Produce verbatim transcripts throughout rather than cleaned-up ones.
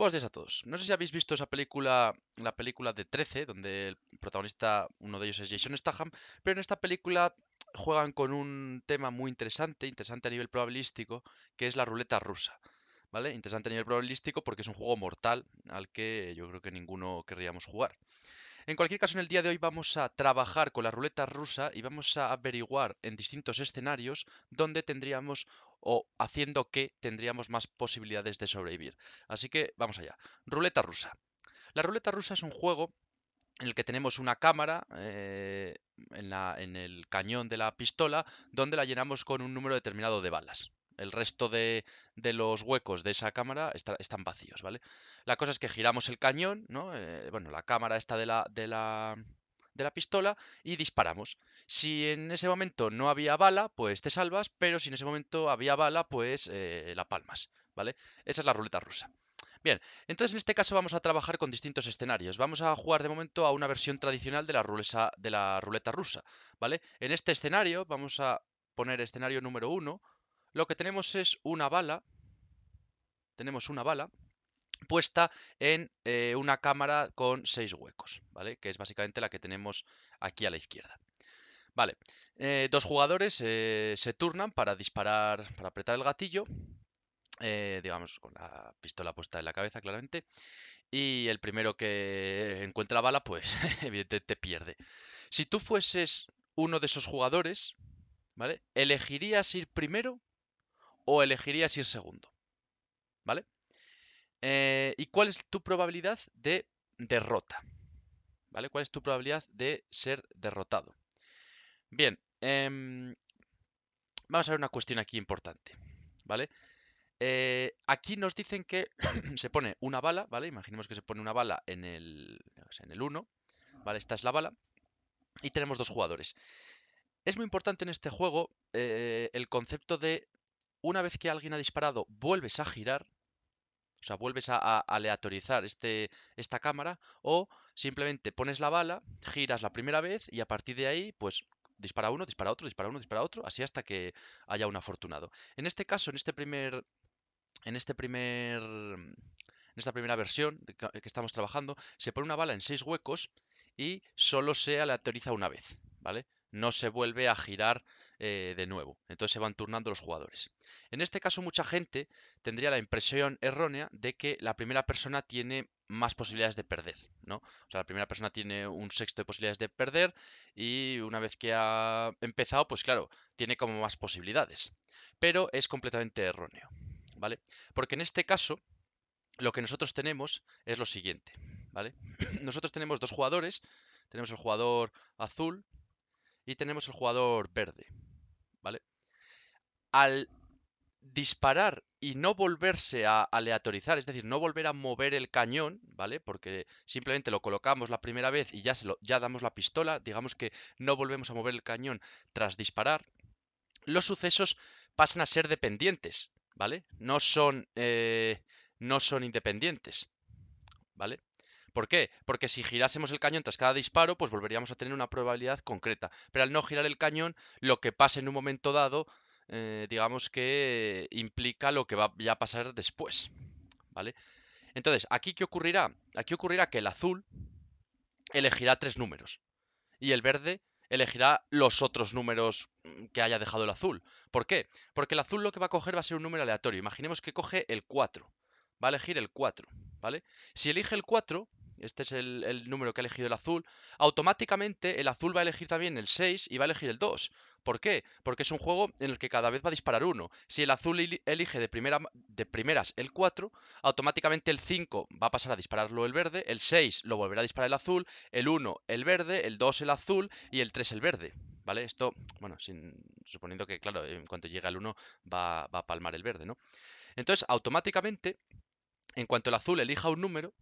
Buenos días a todos. No sé si habéis visto esa película, la película de trece, donde el protagonista, uno de ellos es Jason Statham, pero en esta película juegan con un tema muy interesante, interesante a nivel probabilístico, que es la ruleta rusa. ¿Vale? Interesante a nivel probabilístico porque es un juego mortal al que yo creo que ninguno querríamos jugar. En cualquier caso, en el día de hoy vamos a trabajar con la ruleta rusa y vamos a averiguar en distintos escenarios dónde tendríamos o haciendo qué tendríamos más posibilidades de sobrevivir. Así que vamos allá. Ruleta rusa. La ruleta rusa es un juego en el que tenemos una cámara eh, en, la, en el cañón de la pistola donde la llenamos con un número determinado de balas. El resto de, de los huecos de esa cámara está, están vacíos, ¿vale? La cosa es que giramos el cañón, ¿no? Eh, bueno, la cámara está de la, de, la, de la pistola y disparamos. Si en ese momento no había bala, pues te salvas, pero si en ese momento había bala, pues eh, la palmas, ¿vale? Esa es la ruleta rusa. Bien, entonces en este caso vamos a trabajar con distintos escenarios. Vamos a jugar de momento a una versión tradicional de la ruleta, de la ruleta rusa, ¿vale? En este escenario vamos a poner escenario número uno. Lo que tenemos es una bala, tenemos una bala puesta en eh, una cámara con seis huecos, ¿vale? Que es básicamente la que tenemos aquí a la izquierda. Vale, eh, dos jugadores eh, se turnan para disparar, para apretar el gatillo, eh, digamos con la pistola puesta en la cabeza claramente, y el primero que encuentra la bala pues evidentemente pierde. Si tú fueses uno de esos jugadores, ¿vale? ¿Elegirías ir primero o elegirías ir segundo? ¿Vale? Eh, ¿Y cuál es tu probabilidad de derrota? ¿Vale? ¿Cuál es tu probabilidad de ser derrotado? Bien, eh, vamos a ver una cuestión aquí importante, ¿vale? Eh, aquí nos dicen que se pone una bala, ¿vale? Imaginemos que se pone una bala en el en el uno, ¿vale? Esta es la bala y tenemos dos jugadores. Es muy importante en este juego eh, el concepto de una vez que alguien ha disparado, vuelves a girar, o sea, vuelves a, a aleatorizar este, esta cámara, o simplemente pones la bala, giras la primera vez y a partir de ahí, pues dispara uno, dispara otro, dispara uno, dispara otro, así hasta que haya un afortunado. En este caso, en este primer... En este primer... En esta primera versión que estamos trabajando, se pone una bala en seis huecos y solo se aleatoriza una vez, ¿vale? No se vuelve a girar eh, de nuevo. Entonces se van turnando los jugadores. En este caso mucha gente tendría la impresión errónea de que la primera persona tiene más posibilidades de perder, ¿no? O sea, la primera persona tiene un sexto de posibilidades de perder y una vez que ha empezado, pues claro, tiene como más posibilidades. Pero es completamente erróneo, ¿vale? Porque en este caso lo que nosotros tenemos es lo siguiente, ¿vale? Nosotros tenemos dos jugadores. Tenemos el jugador azul y tenemos el jugador verde, ¿vale? Al disparar y no volverse a aleatorizar, es decir, no volver a mover el cañón, ¿vale? Porque simplemente lo colocamos la primera vez y ya, se lo, ya damos la pistola, digamos que no volvemos a mover el cañón tras disparar, los sucesos pasan a ser dependientes, ¿vale? No son, eh, no son independientes, ¿vale? ¿Por qué? Porque si girásemos el cañón tras cada disparo, pues volveríamos a tener una probabilidad concreta. Pero al no girar el cañón, lo que pasa en un momento dado, eh, digamos que implica lo que va a pasar después, ¿vale? Entonces, ¿aquí qué ocurrirá? Aquí ocurrirá que el azul elegirá tres números y el verde elegirá los otros números que haya dejado el azul. ¿Por qué? Porque el azul lo que va a coger va a ser un número aleatorio. Imaginemos que coge el cuatro. Va a elegir el cuatro, ¿vale? Si elige el cuatro... Este es el, el número que ha elegido el azul. Automáticamente el azul va a elegir también el seis y va a elegir el dos. ¿Por qué? Porque es un juego en el que cada vez va a disparar uno. Si el azul elige de, primera, de primeras el cuatro, automáticamente el cinco va a pasar a dispararlo el verde, el seis lo volverá a disparar el azul, el uno el verde, el dos el azul y el tres el verde, ¿vale? Esto, bueno, sin, suponiendo que, claro, en cuanto llega el uno va, va a palmar el verde, ¿no? Entonces, automáticamente, en cuanto el azul elija un número,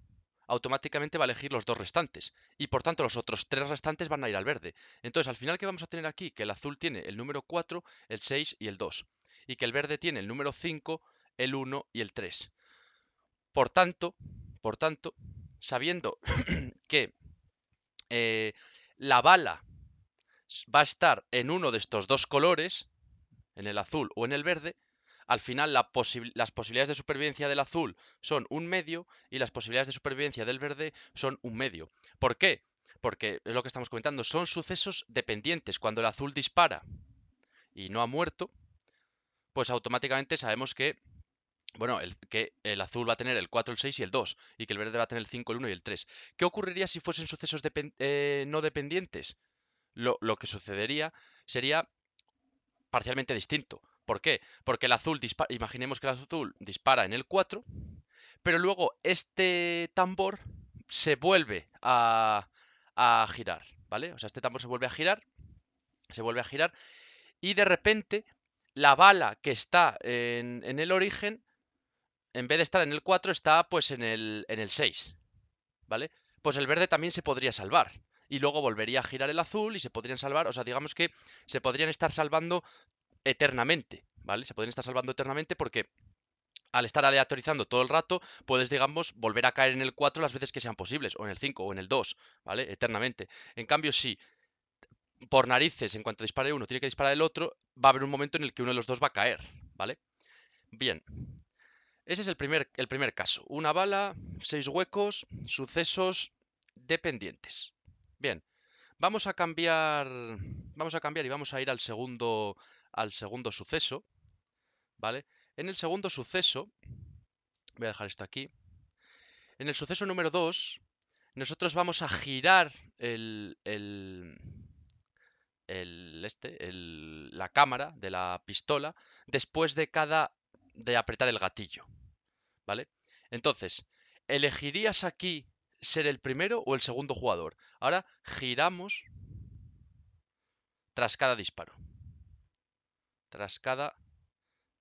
automáticamente va a elegir los dos restantes y por tanto los otros tres restantes van a ir al verde. Entonces al final que vamos a tener aquí que el azul tiene el número cuatro, el seis y el dos y que el verde tiene el número cinco, el uno y el tres. Por tanto, por tanto sabiendo que eh, la bala va a estar en uno de estos dos colores, en el azul o en el verde, al final la posi- las posibilidades de supervivencia del azul son un medio y las posibilidades de supervivencia del verde son un medio. ¿Por qué? Porque es lo que estamos comentando, son sucesos dependientes. Cuando el azul dispara y no ha muerto, pues automáticamente sabemos que, bueno, el, que el azul va a tener el cuatro, el seis y el dos, y que el verde va a tener el cinco, el uno y el tres. ¿Qué ocurriría si fuesen sucesos depend- eh, no dependientes? Lo, lo que sucedería sería parcialmente distinto. ¿Por qué? Porque el azul dispara, imaginemos que el azul dispara en el cuatro, pero luego este tambor se vuelve a, a girar, ¿vale? O sea, este tambor se vuelve a girar, se vuelve a girar, y de repente la bala que está en, en el origen, en vez de estar en el cuatro, está pues en el, en el seis, ¿vale? Pues el verde también se podría salvar. Y luego volvería a girar el azul y se podrían salvar. O sea, digamos que se podrían estar salvando eternamente, ¿vale? Se podrían estar salvando eternamente porque al estar aleatorizando todo el rato, puedes, digamos, volver a caer en el cuatro las veces que sean posibles, o en el cinco, o en el dos, ¿vale? Eternamente. En cambio, si por narices, en cuanto dispare uno, tiene que disparar el otro, va a haber un momento en el que uno de los dos va a caer, ¿vale? Bien. Ese es el primer, el primer caso. Una bala, seis huecos, sucesos dependientes. Bien, vamos a cambiar, vamos a cambiar y vamos a ir al segundo, al segundo suceso, ¿vale? En el segundo suceso, voy a dejar esto aquí, en el suceso número dos, nosotros vamos a girar el, el, el este, el, la cámara de la pistola después de cada, de apretar el gatillo, ¿vale? Entonces, elegirías aquí ser el primero o el segundo jugador. Ahora giramos tras cada disparo. Tras cada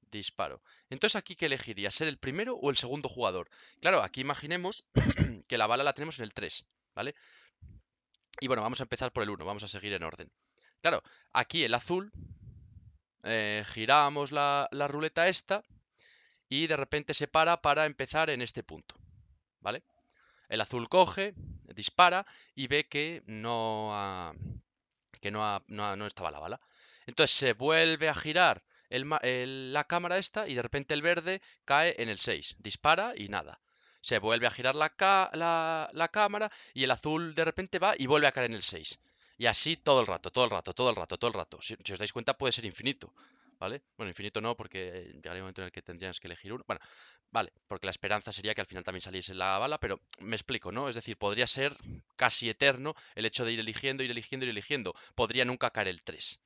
disparo. Entonces, ¿aquí qué elegiría? ¿Ser el primero o el segundo jugador? Claro, aquí imaginemos que la bala la tenemos en el tres, ¿vale? Y bueno, vamos a empezar por el uno, vamos a seguir en orden. Claro, aquí el azul, eh, giramos la, la ruleta esta y de repente se para para empezar en este punto, ¿vale? El azul coge, dispara y ve que no ha, que no, ha, no, ha, no estaba la bala. Entonces se vuelve a girar el, el, la cámara esta y de repente el verde cae en el seis. Dispara y nada. Se vuelve a girar la, la, la cámara y el azul de repente va y vuelve a caer en el seis. Y así todo el rato, todo el rato, todo el rato, todo el rato. Si, si os dais cuenta puede ser infinito, ¿vale? Bueno, infinito no, porque llegaría un momento en el que tendrías que elegir uno. Bueno, vale, porque la esperanza sería que al final también saliese la bala, pero me explico, ¿no? Es decir, podría ser casi eterno el hecho de ir eligiendo, ir eligiendo, ir eligiendo. Podría nunca caer el tres,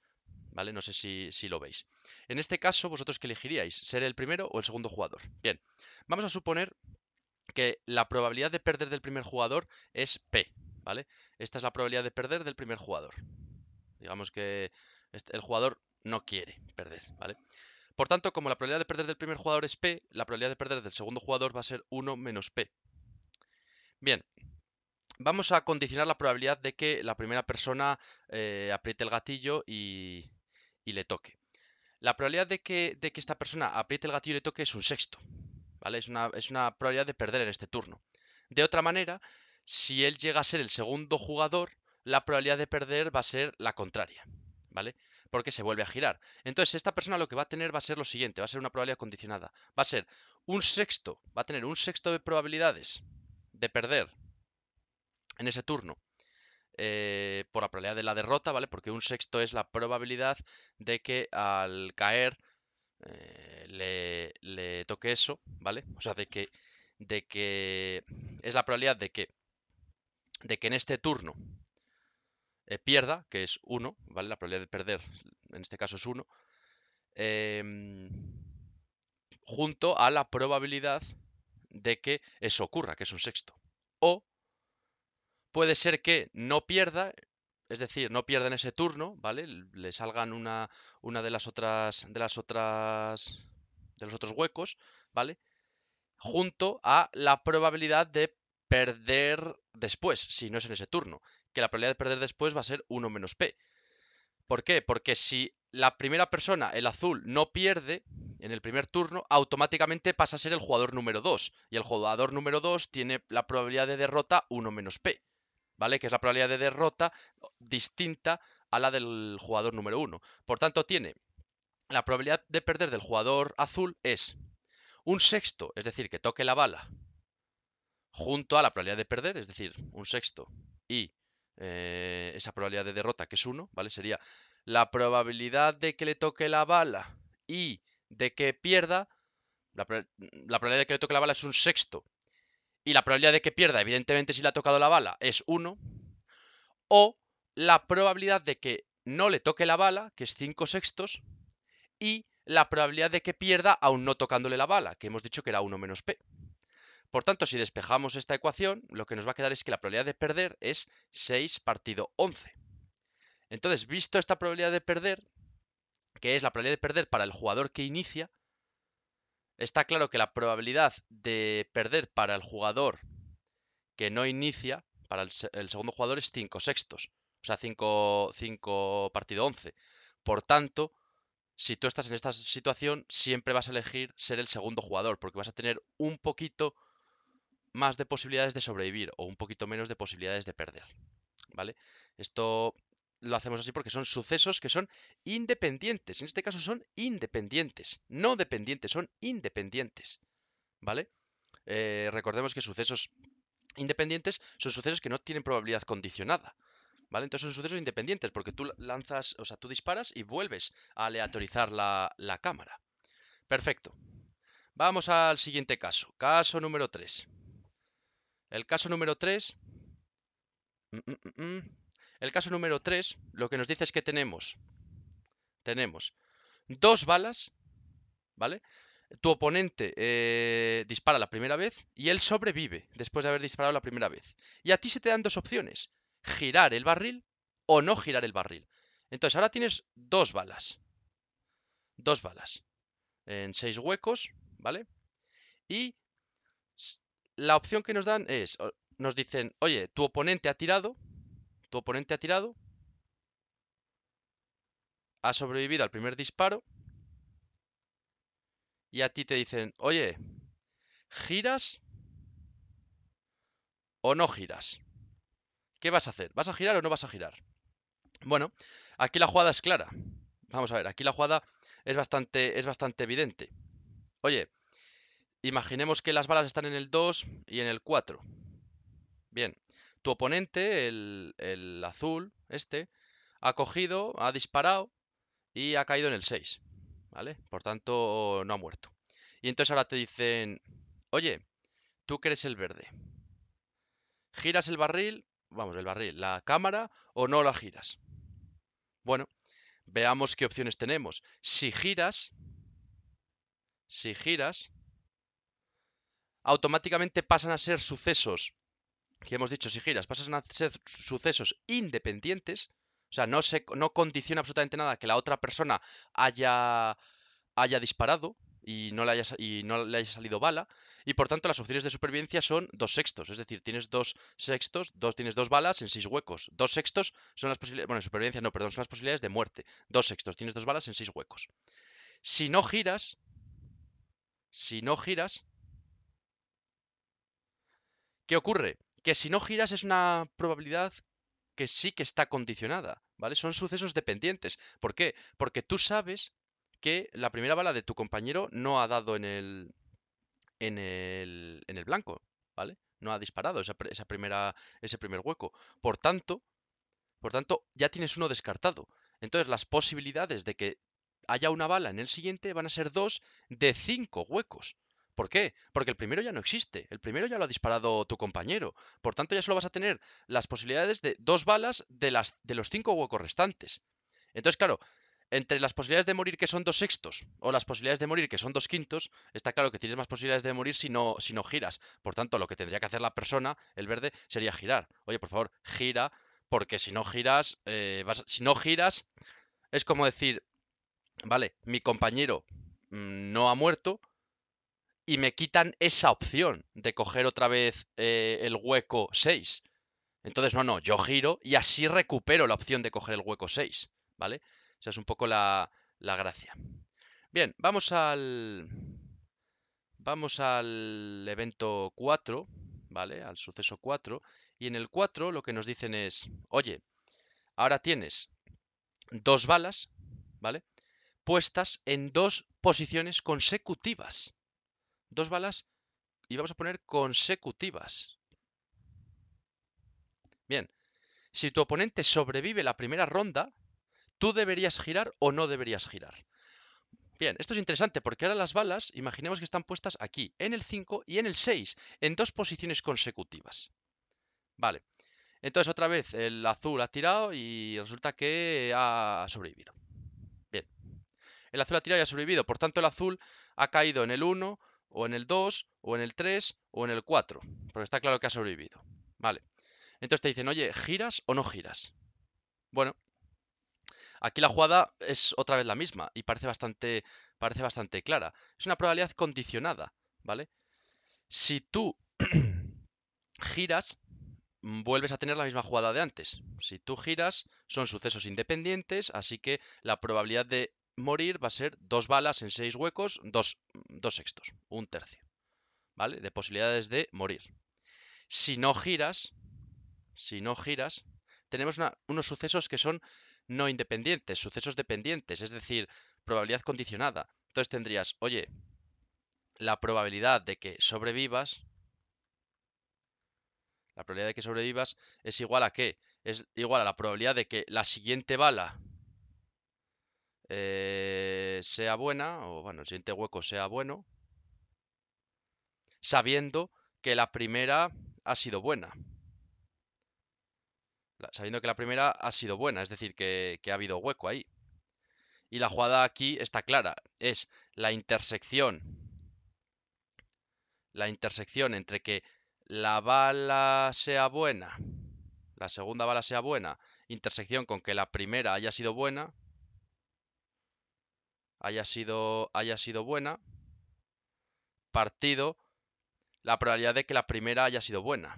¿vale? No sé si, si lo veis. En este caso, ¿vosotros qué elegiríais? ¿Ser el primero o el segundo jugador? Bien, vamos a suponer que la probabilidad de perder del primer jugador es P, ¿vale? Esta es la probabilidad de perder del primer jugador. Digamos que el jugador no quiere perder, ¿vale? Por tanto, como la probabilidad de perder del primer jugador es P, la probabilidad de perder del segundo jugador va a ser uno menos P. Bien, vamos a condicionar la probabilidad de que la primera persona eh, apriete el gatillo y, y le toque. La probabilidad de que, de que esta persona apriete el gatillo y le toque es un sexto, ¿vale? Es una, es una probabilidad de perder en este turno. De otra manera, si él llega a ser el segundo jugador, la probabilidad de perder va a ser la contraria, ¿vale? Porque se vuelve a girar. Entonces, esta persona lo que va a tener va a ser lo siguiente, va a ser una probabilidad condicionada. Va a ser un sexto, va a tener un sexto de probabilidades de perder en ese turno eh, por la probabilidad de la derrota, ¿vale? Porque un sexto es la probabilidad de que al caer eh, le, le toque eso, ¿vale? O sea, de que, de que es la probabilidad de que, de que en este turno Eh, pierda, que es uno, ¿vale? La probabilidad de perder en este caso es uno, eh, junto a la probabilidad de que eso ocurra, que es un sexto. O puede ser que no pierda, es decir, no pierda en ese turno, ¿vale? Le salgan una, una de las otras, de las otras, de los otros huecos, ¿vale? Junto a la probabilidad de perder después, si no es en ese turno, que la probabilidad de perder después va a ser uno menos P. ¿Por qué? Porque si la primera persona, el azul, no pierde en el primer turno, automáticamente pasa a ser el jugador número dos. Y el jugador número dos tiene la probabilidad de derrota uno menos P, ¿vale? Que es la probabilidad de derrota distinta a la del jugador número uno. Por tanto, tiene la probabilidad de perder del jugador azul es un sexto, es decir, que toque la bala, junto a la probabilidad de perder, es decir, un sexto, y eh, esa probabilidad de derrota, que es uno, ¿vale? Sería la probabilidad de que le toque la bala y de que pierda, la, la probabilidad de que le toque la bala es un sexto, y la probabilidad de que pierda, evidentemente, si le ha tocado la bala, es uno, o la probabilidad de que no le toque la bala, que es cinco sextos, y la probabilidad de que pierda aún no tocándole la bala, que hemos dicho que era uno menos pe. Por tanto, si despejamos esta ecuación, lo que nos va a quedar es que la probabilidad de perder es seis partido once. Entonces, visto esta probabilidad de perder, que es la probabilidad de perder para el jugador que inicia, está claro que la probabilidad de perder para el jugador que no inicia, para el, el segundo jugador, es cinco sextos. O sea, cinco partido once. Por tanto, si tú estás en esta situación, siempre vas a elegir ser el segundo jugador, porque vas a tener un poquito más de posibilidades de sobrevivir o un poquito menos de posibilidades de perder, ¿vale? Esto lo hacemos así porque son sucesos que son independientes. En este caso son independientes, no dependientes, son independientes, ¿vale? Eh, recordemos que sucesos independientes son sucesos que no tienen probabilidad condicionada, ¿vale? Entonces son sucesos independientes porque tú lanzas, o sea, tú disparas y vuelves a aleatorizar la, la cámara. Perfecto. Vamos al siguiente caso. Caso número tres. El caso número tres. El caso número tres lo que nos dice es que tenemos, tenemos dos balas, ¿vale? Tu oponente eh, dispara la primera vez y él sobrevive después de haber disparado la primera vez. Y a ti se te dan dos opciones: girar el barril o no girar el barril. Entonces ahora tienes dos balas. Dos balas. En seis huecos, ¿vale? Y la opción que nos dan es, nos dicen, oye, tu oponente ha tirado. Tu oponente ha tirado. Ha sobrevivido al primer disparo. Y a ti te dicen, oye, ¿giras o no giras? ¿Qué vas a hacer? ¿Vas a girar o no vas a girar? Bueno, aquí la jugada es clara. Vamos a ver, aquí la jugada es bastante, es bastante evidente. Oye, imaginemos que las balas están en el dos y en el cuatro. Bien, tu oponente, el, el azul, este, ha cogido, ha disparado y ha caído en el seis, ¿vale? Por tanto, no ha muerto. Y entonces ahora te dicen, oye, tú que eres el verde, ¿giras el barril? Vamos, el barril, la cámara, o no la giras. Bueno, veamos qué opciones tenemos. Si giras, si giras, automáticamente pasan a ser sucesos, que hemos dicho, si giras, pasan a ser sucesos independientes, o sea, no, se, no condiciona absolutamente nada que la otra persona haya, haya disparado y no le haya, y no le haya salido bala, y por tanto las opciones de supervivencia son dos sextos, es decir, tienes dos sextos, dos, tienes dos balas en seis huecos, dos sextos son las posibilidades, bueno, en supervivencia no, perdón, son las posibilidades de muerte, dos sextos, tienes dos balas en seis huecos. Si no giras, si no giras, ¿qué ocurre? Que si no giras es una probabilidad que sí que está condicionada, ¿vale? Son sucesos dependientes. ¿Por qué? Porque tú sabes que la primera bala de tu compañero no ha dado en el, en el, en el blanco, ¿vale? No ha disparado esa, esa primera, ese primer hueco. Por tanto, por tanto, ya tienes uno descartado. Entonces, las posibilidades de que haya una bala en el siguiente van a ser dos de cinco huecos. ¿Por qué? Porque el primero ya no existe. El primero ya lo ha disparado tu compañero. Por tanto, ya solo vas a tener las posibilidades de dos balas de, las, de los cinco huecos restantes. Entonces, claro, entre las posibilidades de morir que son dos sextos o las posibilidades de morir que son dos quintos, está claro que tienes más posibilidades de morir si no, si no giras. Por tanto, lo que tendría que hacer la persona, el verde, sería girar. Oye, por favor, gira, porque si no giras, eh, vas, si no giras, es como decir, vale, mi compañero mmm, no ha muerto y me quitan esa opción de coger otra vez eh, el hueco seis. Entonces, no, no, yo giro y así recupero la opción de coger el hueco seis, ¿vale? O sea, es un poco la, la gracia. Bien, vamos al vamos al evento cuatro, ¿vale? Al suceso cuatro. Y en el cuatro lo que nos dicen es, oye, ahora tienes dos balas, ¿vale? puestas en dos posiciones consecutivas. Dos balas y vamos a poner consecutivas. Bien, si tu oponente sobrevive la primera ronda, tú deberías girar o no deberías girar. Bien, esto es interesante porque ahora las balas, imaginemos que están puestas aquí, en el cinco y en el seis, en dos posiciones consecutivas. Vale, entonces otra vez el azul ha tirado y resulta que ha sobrevivido. Bien, el azul ha tirado y ha sobrevivido, por tanto el azul ha caído en el uno, o en el dos, o en el tres, o en el cuatro, porque está claro que ha sobrevivido. Vale, entonces te dicen, oye, ¿giras o no giras? Bueno, aquí la jugada es otra vez la misma y parece bastante, parece bastante clara. Es una probabilidad condicionada, ¿vale? Si tú giras, vuelves a tener la misma jugada de antes. Si tú giras, son sucesos independientes, así que la probabilidad de morir va a ser dos balas en seis huecos, dos, dos sextos, un tercio, ¿vale? De posibilidades de morir. Si no giras, si no giras, tenemos una, unos sucesos que son no independientes, sucesos dependientes, es decir, probabilidad condicionada. Entonces tendrías, oye, la probabilidad de que sobrevivas, la probabilidad de que sobrevivas es igual a qué, es igual a la probabilidad de que la siguiente bala eh, sea buena, o bueno, el siguiente hueco sea bueno, sabiendo que la primera ha sido buena. Sabiendo que la primera ha sido buena, es decir, que, que ha habido hueco ahí. Y la jugada aquí está clara, es la intersección. La intersección entre que la bala sea buena, la segunda bala sea buena, intersección con que la primera haya sido buena, haya sido, haya sido buena, partido la probabilidad de que la primera haya sido buena.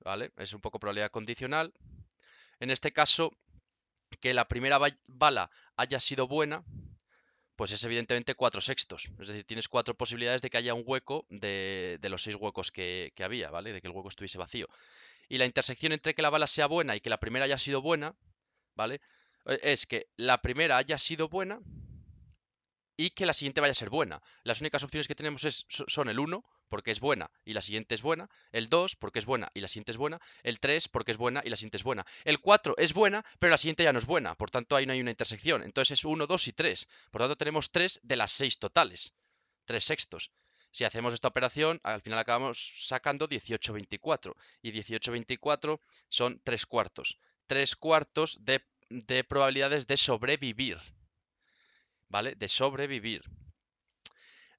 ¿Vale? Es un poco probabilidad condicional. En este caso, que la primera bala haya sido buena, pues es evidentemente cuatro sextos. Es decir, tienes cuatro posibilidades de que haya un hueco de, de los seis huecos que, que había, ¿vale? De que el hueco estuviese vacío. Y la intersección entre que la bala sea buena y que la primera haya sido buena, ¿vale? Es que la primera haya sido buena y que la siguiente vaya a ser buena. Las únicas opciones que tenemos es, son el uno, porque es buena y la siguiente es buena, el dos porque es buena y la siguiente es buena, el tres porque es buena y la siguiente es buena, el cuatro es buena pero la siguiente ya no es buena, por tanto ahí no hay una intersección, entonces es uno, dos y tres, por tanto tenemos tres de las seis totales, tres sextos. Si hacemos esta operación al final acabamos sacando dieciocho, veinticuatro y dieciocho, veinticuatro son tres cuartos, tres cuartos de, de probabilidades de sobrevivir, ¿vale? De sobrevivir.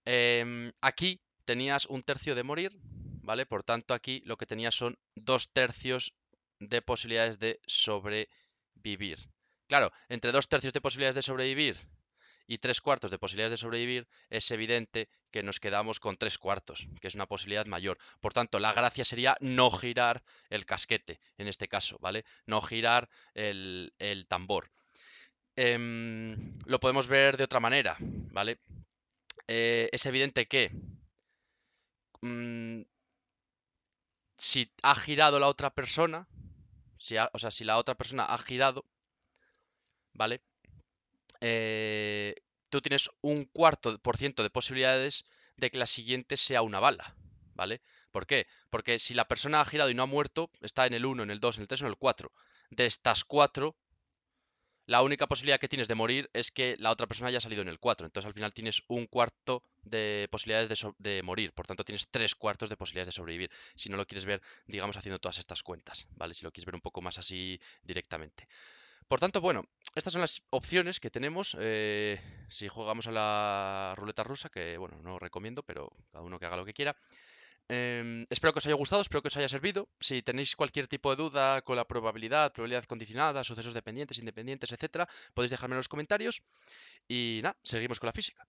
Eh, aquí tenías un tercio de morir, ¿vale? Por tanto, aquí lo que tenías son dos tercios de posibilidades de sobrevivir. Claro, entre dos tercios de posibilidades de sobrevivir y tres cuartos de posibilidades de sobrevivir, es evidente que nos quedamos con tres cuartos, que es una posibilidad mayor. Por tanto, la gracia sería no girar el casquete, en este caso, ¿vale? No girar el, el tambor. Eh, lo podemos ver de otra manera, ¿vale? Eh, es evidente que si ha girado la otra persona, si ha, o sea, si la otra persona ha girado, ¿vale? Eh, tú tienes un cuarto por ciento de posibilidades de que la siguiente sea una bala, ¿vale? ¿Por qué? Porque si la persona ha girado y no ha muerto, está en el uno, en el dos, en el tres o en el cuatro. De estas cuatro, la única posibilidad que tienes de morir es que la otra persona haya salido en el cuatro. Entonces al final tienes un cuarto de posibilidades de, so de morir. Por tanto tienes tres cuartos de posibilidades de sobrevivir. Si no lo quieres ver, digamos, haciendo todas estas cuentas, ¿vale? Si lo quieres ver un poco más así directamente. Por tanto, bueno, estas son las opciones que tenemos. Eh, si jugamos a la ruleta rusa, que bueno, no recomiendo, pero cada uno que haga lo que quiera. Eh, espero que os haya gustado, espero que os haya servido. Si tenéis cualquier tipo de duda con la probabilidad, probabilidad condicionada, sucesos dependientes, independientes, etcétera, podéis dejármelo en los comentarios. Y nada, seguimos con la física.